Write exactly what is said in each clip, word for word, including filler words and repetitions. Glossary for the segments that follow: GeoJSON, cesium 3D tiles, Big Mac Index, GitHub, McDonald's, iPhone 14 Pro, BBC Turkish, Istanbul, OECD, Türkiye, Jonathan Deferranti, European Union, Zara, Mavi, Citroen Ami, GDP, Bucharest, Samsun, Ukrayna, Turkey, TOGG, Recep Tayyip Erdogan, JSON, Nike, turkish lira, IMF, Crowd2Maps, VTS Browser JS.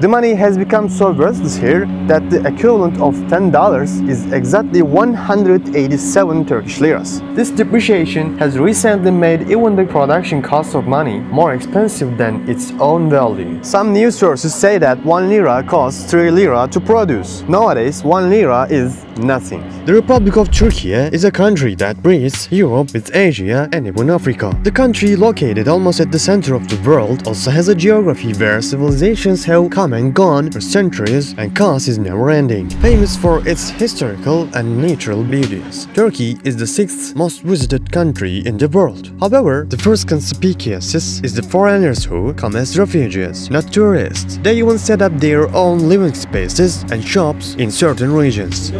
The money has become so worthless here that the equivalent of ten dollars is exactly one hundred eighty-seven Turkish liras. This depreciation has recently made even the production cost of money more expensive than its own value. Some news sources say that one lira costs three lira to produce. Nowadays, one lira is nothing. The Republic of Turkey is a country that breathes Europe with Asia and even Africa. The country, located almost at the center of the world, also has a geography where civilizations have come and gone for centuries and cause is never ending. Famous for its historical and natural beauties, Turkey is the sixth most visited country in the world. However, the first conspicuous is the foreigners who come as refugees, not tourists. They even set up their own living spaces and shops in certain regions.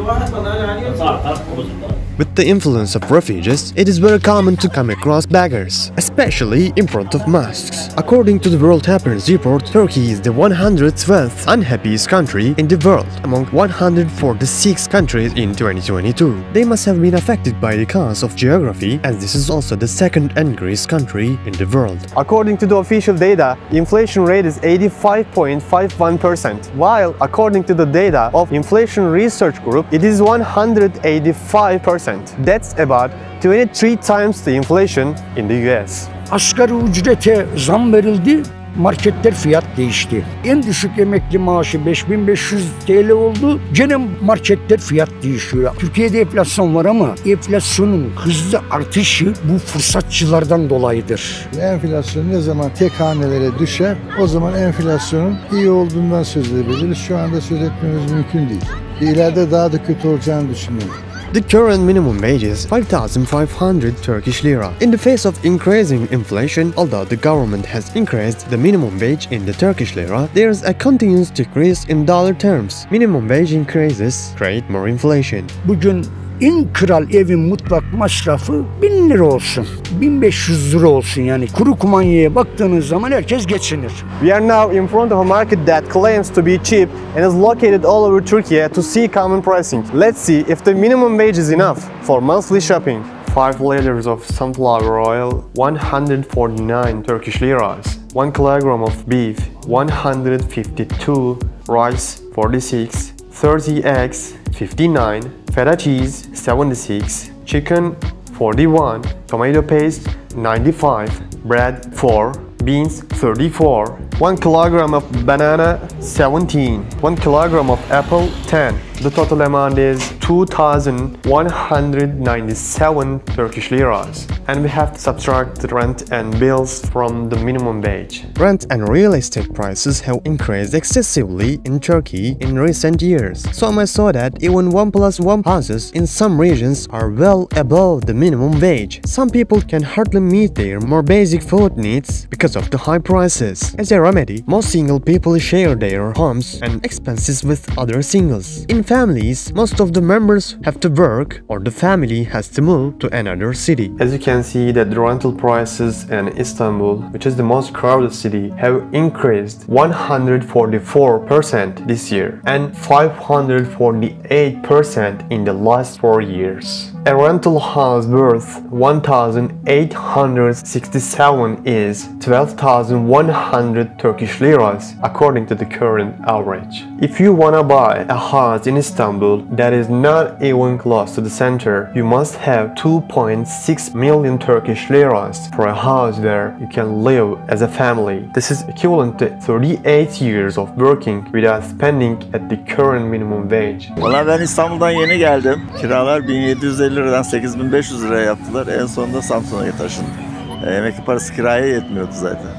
With the influence of refugees, it is very common to come across beggars, especially in front of mosques. According to the World Happiness Report, Turkey is the one hundred twelfth unhappiest country in the world, among one hundred forty-six countries in twenty twenty-two. They must have been affected by the cause of geography, as this is also the second angriest country in the world. According to the official data, inflation rate is eighty-five point five one percent, while according to the data of Inflation Research Group, it is one hundred eighty-five percent. That's about twenty-three times the inflation in the U S. Asgari ücrete zam verildi, marketler fiyat değişti. En düşük emekli maaşı beş bin beş yüz T L oldu, gene marketler fiyat değişiyor. Türkiye'de enflasyon var ama enflasyonun hızlı artışı bu fırsatçılardan dolayıdır. Enflasyon ne zaman tek hanelere düşer, o zaman enflasyonun iyi olduğundan söz edebiliriz. Şu anda söz etmemiz mümkün değil. İleride daha da kötü olacağını düşünüyorum. The current minimum wage is five thousand five hundred Turkish lira. In the face of increasing inflation, although the government has increased the minimum wage in the Turkish lira, there is a continuous decrease in dollar terms. Minimum wage increases create more inflation. Bugün en kral evin mutlak masrafı bin lira olsun, bin beş yüz lira olsun, yani kuru kumanyaya baktığınız zaman herkes geçinir. We are now in front of a market that claims to be cheap and is located all over Turkey to see common pricing. Let's see if the minimum wage is enough for monthly shopping. five liters of sunflower oil, one hundred forty-nine Turkish liras. one kilogram of beef, one hundred fifty-two. Rice, forty-six. thirty eggs, fifty-nine. Feta cheese, seventy-six. Chicken, forty-one. Tomato paste, ninety-five. Bread, four. Beans, thirty-four. one kilogram of banana, seventeen. one kilogram of apple, ten. The total amount is two thousand one hundred ninety-seven Turkish liras. And we have to subtract the rent and bills from the minimum wage. Rent and real estate prices have increased excessively in Turkey in recent years. So much so that even one plus one houses in some regions are well above the minimum wage. Some people can hardly meet their more basic food needs because of the high prices. As a remedy, most single people share their homes and expenses with other singles. In families, most of the members have to work or the family has to move to another city. As you can see that the rental prices in Istanbul, which is the most crowded city, have increased one hundred forty-four percent this year and five hundred forty-eight percent in the last four years. A rental house worth one thousand eight hundred sixty-seven is twelve thousand one hundred Turkish liras according to the current average. If you wanna buy a house in Istanbul that is not even close to the center, you must have two point six million Turkish liras for a house where you can live as a family. This is equivalent to thirty-eight years of working without spending at the current minimum wage. Valla ben İstanbul'dan yeni geldim. Kiralar bin yedi yüz elli liradan sekiz bin beş yüz liraya yaptılar. En sonunda Samsun'a taşındım.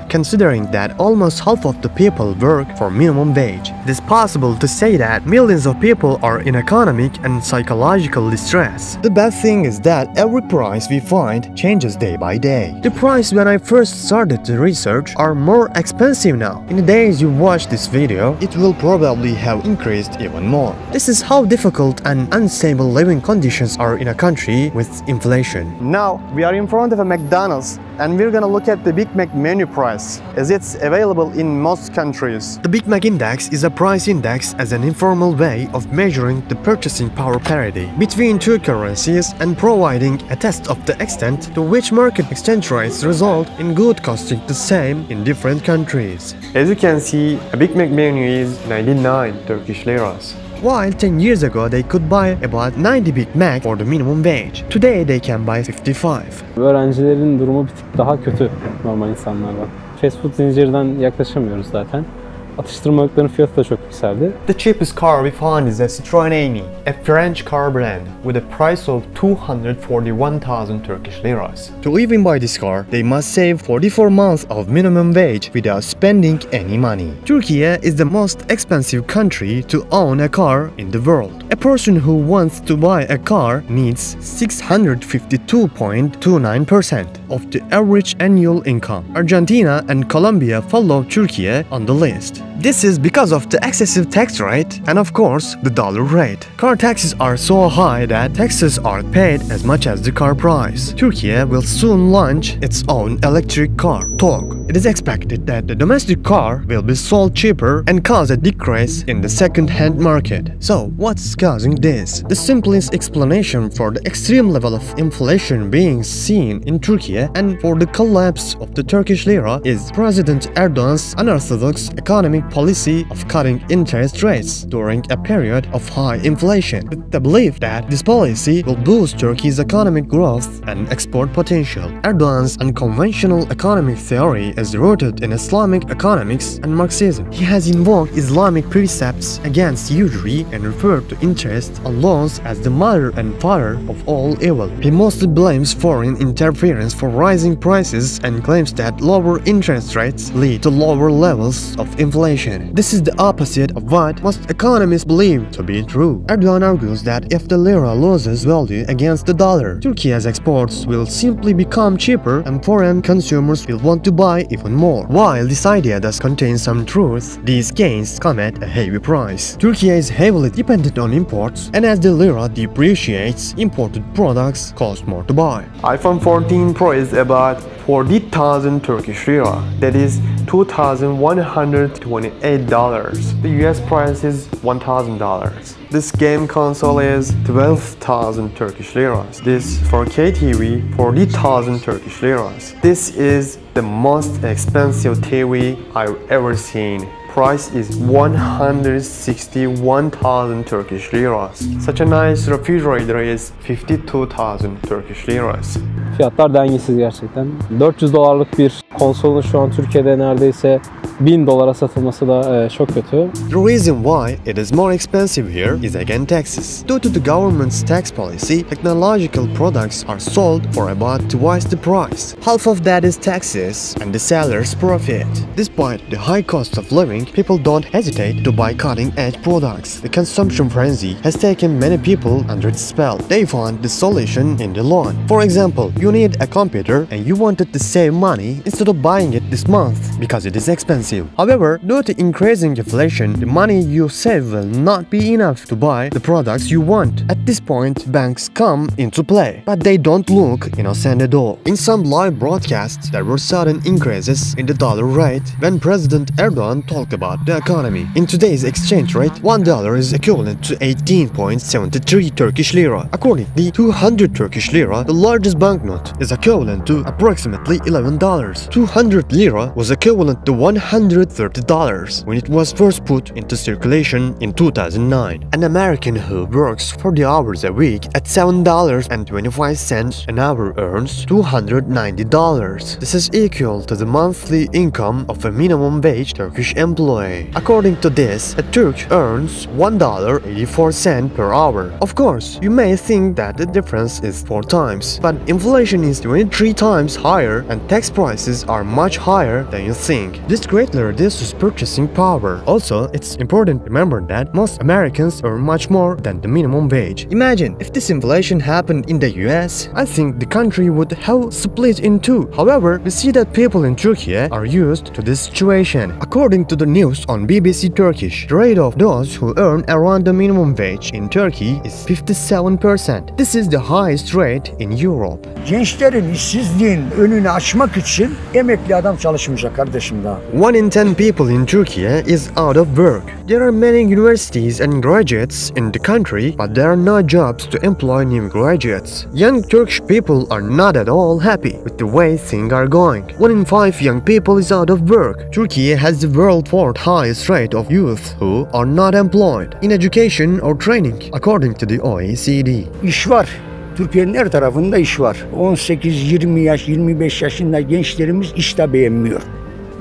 Considering that almost half of the people work for minimum wage, it is possible to say that millions of people are in economic and psychological distress. The bad thing is that every price we find changes day by day. The price when I first started the research are more expensive now. In the days you watch this video, it will probably have increased even more. This is how difficult and unstable living conditions are in a country with inflation. Now we are in front of a McDonald's and we're gonna look at the Big Mac menu price, as it's available in most countries. The Big Mac Index is a price index as an informal way of measuring the purchasing power parity between two currencies and providing a test of the extent to which market exchange rates result in good costing the same in different countries. As you can see, a Big Mac menu is ninety-nine Turkish liras. While ten years ago they could buy about ninety Big Mac for the minimum wage, today they can buy fifty-five. Öğrencilerin durumu bir tık daha kötü normal insanlardan. Fast food zincirinden yaklaşamıyoruz zaten. Atıştırmalıkların fiyatı da çok yükseldi. The cheapest car we found is a Citroen Ami, a French car brand with a price of two hundred forty-one thousand Turkish liras. To even buy this car, they must save forty-four months of minimum wage without spending any money. Turkey is the most expensive country to own a car in the world. A person who wants to buy a car needs six hundred fifty-two point two nine percent of the average annual income. Argentina and Colombia follow Turkey on the list. This is because of the excessive tax rate and of course the dollar rate. Car taxes are so high that taxes are paid as much as the car price. Turkey will soon launch its own electric car, TOGG. It is expected that the domestic car will be sold cheaper and cause a decrease in the second-hand market. So what's causing this? The simplest explanation for the extreme level of inflation being seen in Turkey and for the collapse of the Turkish lira is President Erdogan's unorthodox economic policy of cutting interest rates during a period of high inflation, with the belief that this policy will boost Turkey's economic growth and export potential. Erdogan's unconventional economic theory is rooted in Islamic economics and Marxism. He has invoked Islamic precepts against usury and referred to interest on loans as the mother and father of all evil. He mostly blames foreign interference for rising prices and claims that lower interest rates lead to lower levels of inflation. This is the opposite of what most economists believe to be true. Erdogan argues that if the lira loses value against the dollar, Turkey's exports will simply become cheaper and foreign consumers will want to buy even more. While this idea does contain some truth, these gains come at a heavy price. Turkey is heavily dependent on imports, and as the lira depreciates, imported products cost more to buy. iPhone fourteen Pro is about forty thousand Turkish lira, that is two thousand one hundred twenty-eight dollars. The U S price is one thousand dollars. This game console is twelve thousand Turkish liras. This four K T V, forty thousand Turkish liras. This is the most expensive T V I've ever seen. Price is one hundred sixty-one thousand Turkish liras. Such a nice refrigerator is fifty-two thousand Turkish liras. Fiyatlar dengesiz gerçekten. dört yüz dolarlık bir konsolun şu an Türkiye'de neredeyse bin dolara satılması da çok kötü. The reason why it is more expensive here is again taxes. Due to the government's tax policy, technological products are sold for about twice the price. Half of that is taxes and the seller's profit. Despite the high cost of living, people don't hesitate to buy cutting-edge products. The consumption frenzy has taken many people under its spell. They found the solution in the loan. For example, you need a computer and you wanted to save money instead of buying it this month because it is expensive. However, due to increasing inflation, the money you save will not be enough to buy the products you want. At this point, banks come into play, but they don't look innocent at all. In some live broadcasts, there were sudden increases in the dollar rate when President Erdogan talked about the economy. In today's exchange rate, one dollar is equivalent to eighteen point seven three Turkish lira. Accordingly, two hundred Turkish lira, the largest banknote, is equivalent to approximately eleven dollars. two hundred lira was equivalent to one hundred thirty dollars when it was first put into circulation in two thousand nine. An American who works forty hours a week at seven dollars and twenty-five cents an hour earns two hundred ninety dollars. This is equal to the monthly income of a minimum wage Turkish employee. According to this, a Turk earns one dollar and eighty-four cents per hour. Of course, you may think that the difference is four times, but inflation is twenty-three times higher and tax prices are much higher than you think. This great greatly reduces purchasing power. Also, it's important to remember that most Americans earn much more than the minimum wage. Imagine if this inflation happened in the U S, I think the country would have split in two. However, we see that people in Turkey are used to this situation. According to the news on B B C Turkish, the rate of those who earn around the minimum wage in Turkey is fifty-seven percent. This is the highest rate in Europe. Gençlerin işsizliğin önünü açmak için emekli adam çalışmayacak kardeşim daha. One in ten people in Turkey is out of work. There are many universities and graduates in the country, but there are no jobs to employ new graduates. Young Turkish people are not at all happy with the way things are going. One in five young people is out of work. Turkey has the world's fourth highest rate of youth who are not employed in education or training, according to the O E C D. İş var. Türkiye'nin her tarafında iş var. on sekiz yirmi yaş, yirmi beş yaşında gençlerimiz iş de beğenmiyor.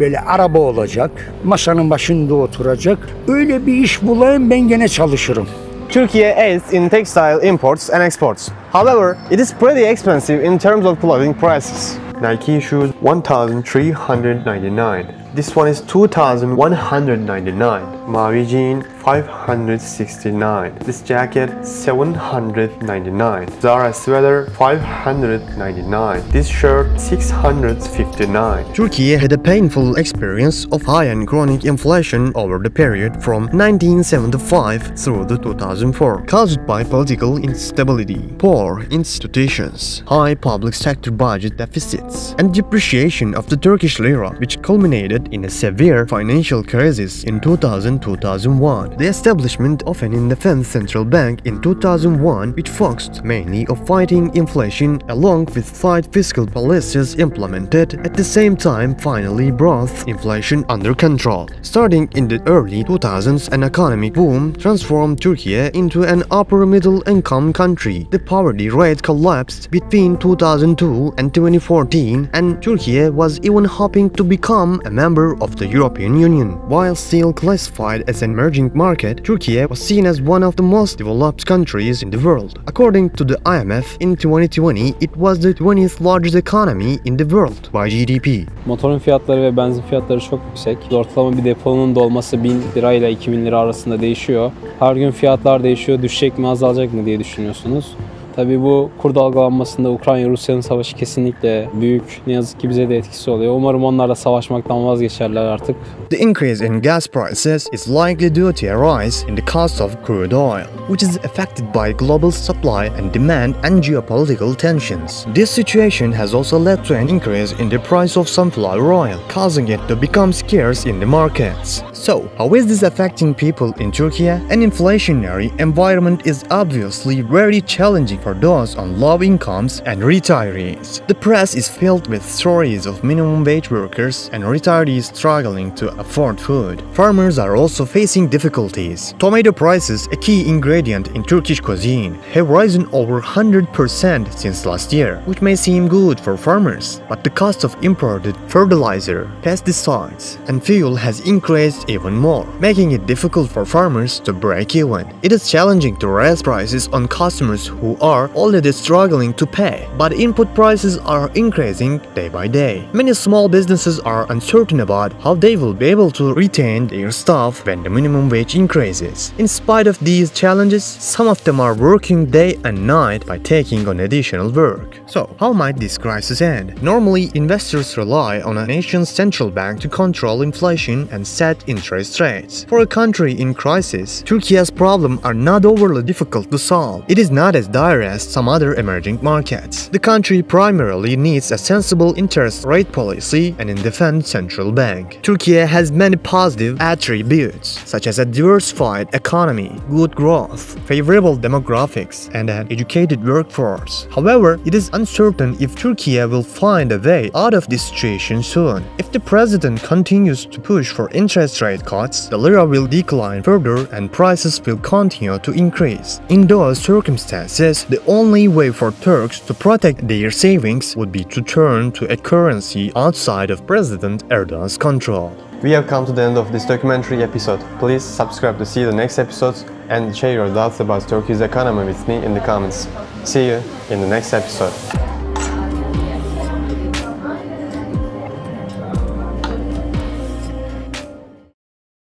Böyle araba olacak, masanın başında oturacak. Öyle bir iş bulayım ben gene çalışırım. Turkey aids in textile imports and exports. However, it is pretty expensive in terms of clothing prices. Nike shoes one thousand three hundred ninety-nine. This one is two thousand one hundred ninety-nine. Mavi jean five hundred sixty-nine. This jacket seven hundred ninety-nine. Zara sweater five hundred ninety-nine. This shirt six hundred fifty-nine. Turkey had a painful experience of high and chronic inflation over the period from nineteen seventy-five through the two thousand four, caused by political instability, poor institutions, high public sector budget deficits, and depreciation of the Turkish lira, which culminated in a severe financial crisis in two thousand to two thousand one. The establishment of an independent central bank in two thousand one, which focused mainly on fighting inflation along with tight fiscal policies implemented at the same time, finally brought inflation under control. Starting in the early two thousands, an economic boom transformed Turkey into an upper-middle-income country. The poverty rate collapsed between two thousand two and twenty fourteen, and Turkey was even hoping to become a member of the European Union. While still classified as an emerging market, Turkey was seen as one of the most developed countries in the world. According to the I M F, in twenty twenty it was the twentieth largest economy in the world by G D P. Motorun fiyatları ve benzin fiyatları çok yüksek. Ortalama bir deponun dolması bin lira ile iki bin lira arasında değişiyor. Her gün fiyatlar değişiyor. Düşecek mi, azalacak mı diye düşünüyorsunuz. Tabii bu kur dalgalanmasında Ukrayna-Rusya'nın savaşı kesinlikle büyük. Ne yazık ki bize de etkisi oluyor. Umarım onlarla savaşmaktan vazgeçerler artık. The increase in gas prices is likely due to a rise in the cost of crude oil, which is affected by global supply and demand and geopolitical tensions. This situation has also led to an increase in the price of sunflower oil, causing it to become scarce in the markets. So, how is this affecting people in Turkey? An inflationary environment is obviously very challenging for those on low incomes and retirees. The press is filled with stories of minimum wage workers and retirees struggling to afford food. Farmers are also facing difficulties. Tomato prices, a key ingredient in Turkish cuisine, have risen over one hundred percent since last year, which may seem good for farmers, but the cost of imported fertilizer, pesticides, and fuel has increased even more, making it difficult for farmers to break even. It is challenging to raise prices on customers who are Are already struggling to pay, but input prices are increasing day by day. Many small businesses are uncertain about how they will be able to retain their staff when the minimum wage increases. In spite of these challenges, some of them are working day and night by taking on additional work. So, how might this crisis end? Normally, investors rely on a nation's central bank to control inflation and set interest rates. For a country in crisis, Turkey's problems are not overly difficult to solve. It is not as dire as some other emerging markets. The country primarily needs a sensible interest rate policy and independent central bank. Turkey has many positive attributes, such as a diversified economy, good growth, favorable demographics, and an educated workforce. However, it is uncertain if Turkey will find a way out of this situation soon. If the president continues to push for interest rate cuts, the lira will decline further and prices will continue to increase. In those circumstances, the only way for Turks to protect their savings would be to turn to a currency outside of President Erdogan's control. We have come to the end of this documentary episode. Please subscribe to see the next episodes and share your thoughts about Turkey's economy with me in the comments. See you in the next episode.